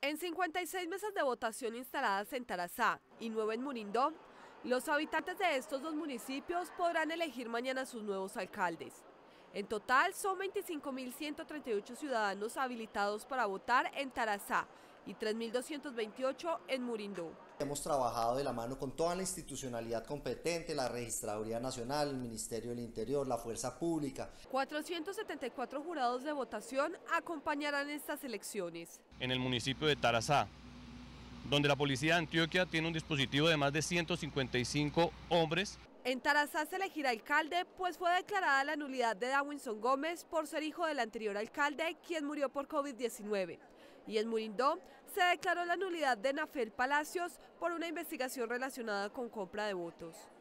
En 56 mesas de votación instaladas en Tarazá y 9 en Murindó, los habitantes de estos dos municipios podrán elegir mañana sus nuevos alcaldes. En total, son 25.138 ciudadanos habilitados para votar en Tarazá y 3.228 en Murindó. Hemos trabajado de la mano con toda la institucionalidad competente, la Registraduría Nacional, el Ministerio del Interior, la Fuerza Pública. 474 jurados de votación acompañarán estas elecciones. En el municipio de Tarazá, donde la Policía de Antioquia tiene un dispositivo de más de 155 hombres. En Tarazá se elegirá alcalde, pues fue declarada la nulidad de Darwinson Gómez por ser hijo del anterior alcalde, quien murió por COVID-19. Y en Murindó se declaró la nulidad de Nafel Palacios por una investigación relacionada con compra de votos.